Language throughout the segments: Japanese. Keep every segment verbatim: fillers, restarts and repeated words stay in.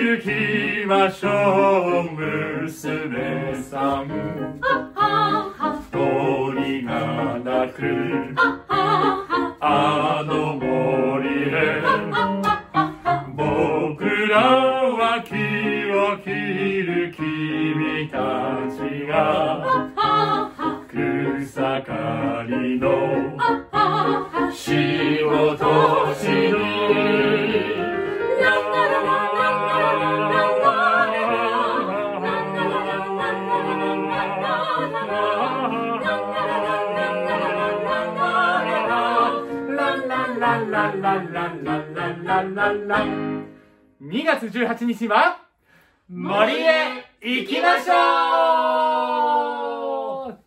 行きましょう娘さん、鳥が鳴くあの森へ、僕らは木を切る君たちが草刈りの仕事しににがつじゅうはちにちは森へ行きましょう。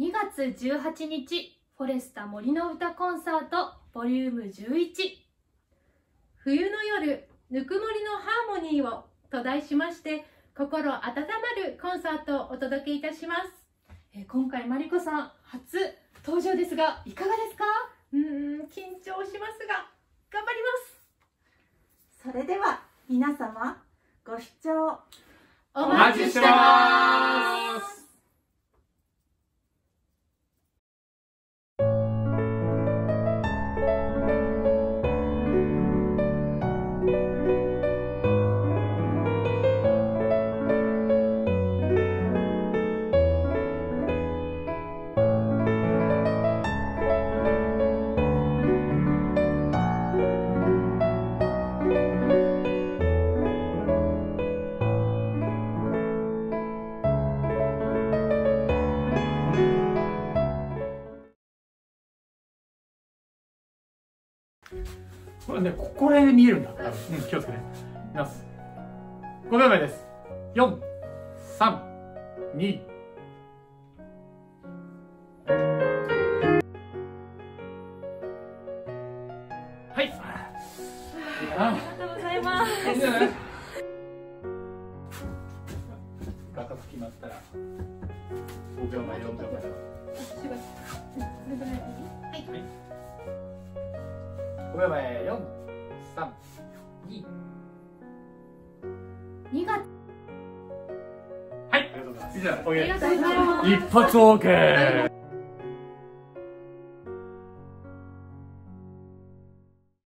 にがつじゅうはちにちフォレスタ森の歌コンサートボリュームじゅういち、冬の夜ぬくもりのハーモニーをと題しまして心温まるコンサートをお届けいたします。え今回まりこさん初登場ですがいかがですか？うーん緊張しますが頑張ります。それでは皆様ご視聴お待ちしてます。これね、ここら辺で見えるんだ。うん、気をつけて。いきます。ごびょうまえです。よん、さん、に。はい。ありがとうございます。いいんじゃない？画角決まったらごびょうまえ、よんびょうまえ。はい。はいごびょうまえ、よん、さん、に。にがつ。はい、ありがとうございます。一発 OK。